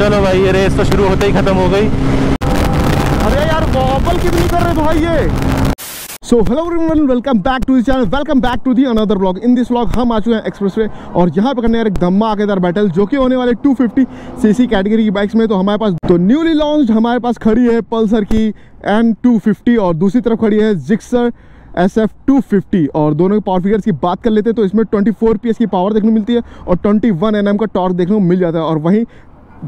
चलो भाई ये रेस तो शुरू होते ही खत्म हो गई। अरे यार वॉबल कितनी कर रहे भाई ये। So hello everyone, welcome back to this channel, welcome back to the another vlog. In this vlog हम आ चुके हैं एक्सप्रेसवे और यहाँ पे करने वाले धमाकेदार बैटल जो कि होने वाले 250 सीसी कैटेगरी की बाइक्स में। तो हमारे पास तो न्यूली लॉन्च्ड हमारे पास खड़ी है पल्सर की N250 और दूसरी तरफ खड़ी है जिक्सर SF 250। और दोनों के पावर फिगर्स की बात कर लेते हैं तो इसमें 24 PS की पावर देखने को मिलती है और 21 Nm का टॉर्क देखने को मिल जाता है। और वहीं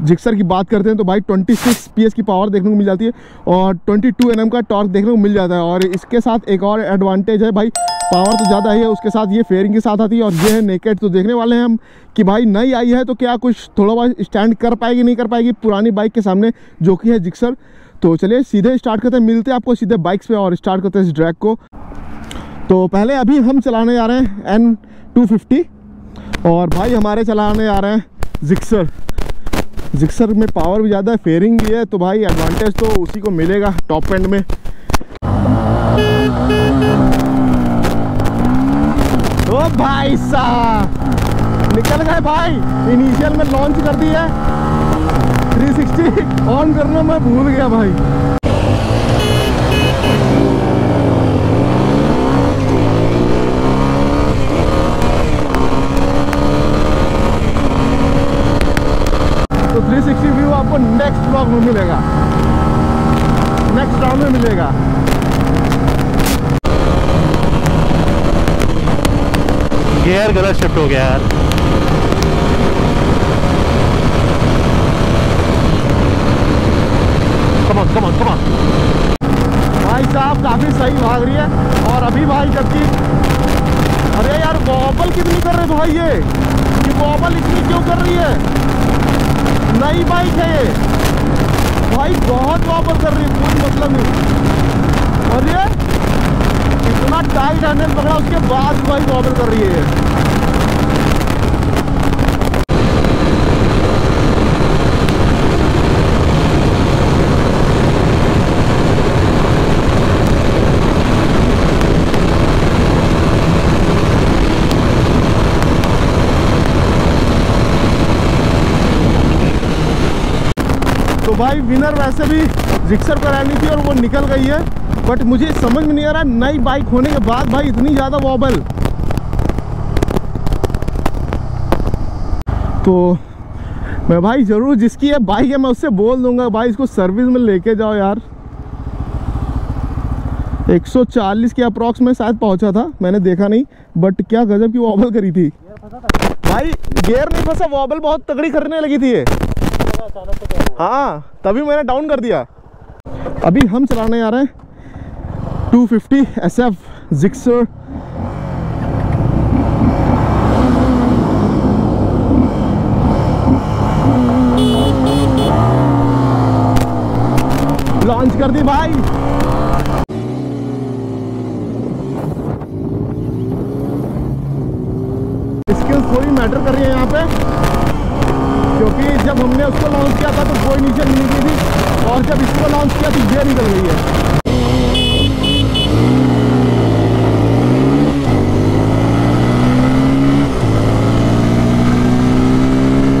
जिक्सर की बात करते हैं तो भाई 26 PS की पावर देखने को मिल जाती है और 22 Nm का टॉर्क देखने को मिल जाता है। और इसके साथ एक और एडवांटेज है भाई, पावर तो ज़्यादा ही है, उसके साथ ये फेयरिंग के साथ आती है। और ये है नेकेड, तो देखने वाले हैं हम कि भाई नई आई है तो क्या कुछ थोड़ा बहुत स्टैंड कर पाएगी नहीं कर पाएगी पुरानी बाइक के सामने जो कि है जिक्सर। तो चलिए सीधे स्टार्ट करते हैं, मिलते हैं आपको सीधे बाइक्स पे और स्टार्ट करते हैं इस ड्रैग को। तो पहले अभी हम चलाने जा रहे हैं N250 और भाई हमारे चलाने जा रहे हैं जिक्सर। जिक्सर में पावर भी ज़्यादा है, फेयरिंग भी है, तो भाई एडवांटेज तो उसी को मिलेगा टॉप एंड में। ओ भाई साहब निकल गए भाई, इनिशियल में लॉन्च कर दी है, 360 ऑन करना मैं भूल गया भाई। तो 360 व्यू आपको नेक्स्ट ब्लॉग में मिलेगा, नेक्स्ट राउंड में मिलेगा। गियर गलत शिफ्ट हो गया यार। Come on. भाई साहब काफी सही भाग रही है। और अभी भाई जबकि अरे यार वॉबल कितनी कर रहे भाई ये वॉबल इतनी क्यों कर रही है, नई बाइक है ये भाई, बहुत वॉबल कर रही है, कोई मतलब नहीं। और ये इतना टाइट हैंडल पकड़ा उसके बाद भाई वॉबल कर रही है। तो भाई विनर वैसे भी जिक्सर पर रहनी थी और वो निकल गई है, बट मुझे समझ में नहीं आ रहा नई बाइक होने के बाद भाई इतनी ज़्यादा वॉबल। तो मैं भाई ज़रूर जिसकी ये बाइक है मैं उससे बोल दूंगा भाई इसको सर्विस में लेके जाओ यार। 140 के अप्रॉक्स में शायद पहुंचा था, मैंने देखा नहीं, बट क्या गजब की वॉबल करी थी भाई। गियर नहीं फंसा, वॉबल बहुत तगड़ी करने लगी थी ये, हाँ तभी मैंने डाउन कर दिया। अभी हम चलाने जा रहे हैं 250 SF जिक्सर। लॉन्च कर दी भाई। स्किल्स थोड़ी मैटर कर रही है यहाँ पे, क्योंकि जब हमने उसको लॉन्च किया था तो कोई नीचे नहीं निकली थी और जब इसको लॉन्च किया तो ये निकल गई है।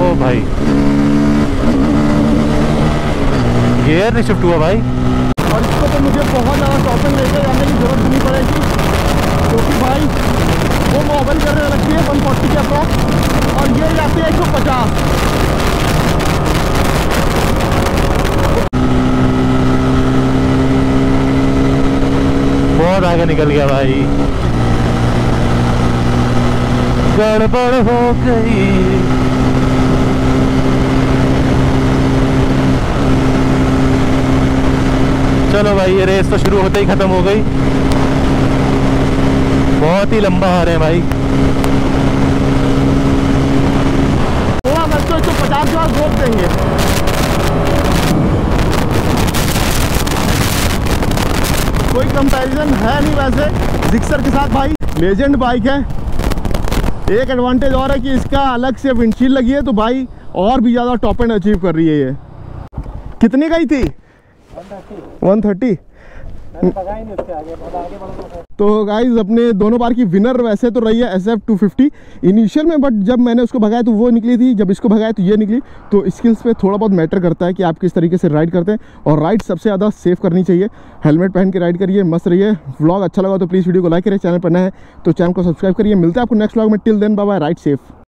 ओ भाई गियर नहीं शिफ्ट हुआ भाई। और इसको तो मुझे बहुत ज़्यादा टॉपिंग लेकर जाने की जरूरत नहीं पड़ेगी क्योंकि भाई वो मोबाइल करने लगती है 140 के अप्रॉक्स और ये जाती है 150। बहुत आगे निकल गया भाई, गड़बड़ हो गई। चलो भाई ये रेस तो शुरू होते ही खत्म हो गई। बहुत ही लंबा आ रहे हैं भाई, थोड़ा बच्चों 150 के बाद रोक देंगे, कोई कंपैरिजन है नहीं वैसे जिक्सर के साथ भाई। लेजेंड बाइक है, एक एडवांटेज और है कि इसका अलग से विंडशील्ड लगी है तो भाई और भी ज़्यादा टॉप एंड अचीव कर रही है ये। कितने का ही थी 130। तो गाइज अपने दोनों बार की विनर वैसे तो रही है SF 250 इनिशियल में, बट जब मैंने उसको भगाया तो वो निकली थी, जब इसको भगाया तो ये निकली। तो स्किल्स पे थोड़ा बहुत मैटर करता है कि आप किस तरीके से राइड करते हैं, और राइड सबसे ज़्यादा सेफ करनी चाहिए। हेलमेट पहन के राइड करिए, मस्त रहिए। व्लॉग अच्छा लगा तो प्लीज़ वीडियो को लाइक करिए, चैनल पर नया है तो चैनल को सब्सक्राइब करिए। मिलते हैं आपको नेक्स्ट व्लॉग में, till then bye bye, ride safe.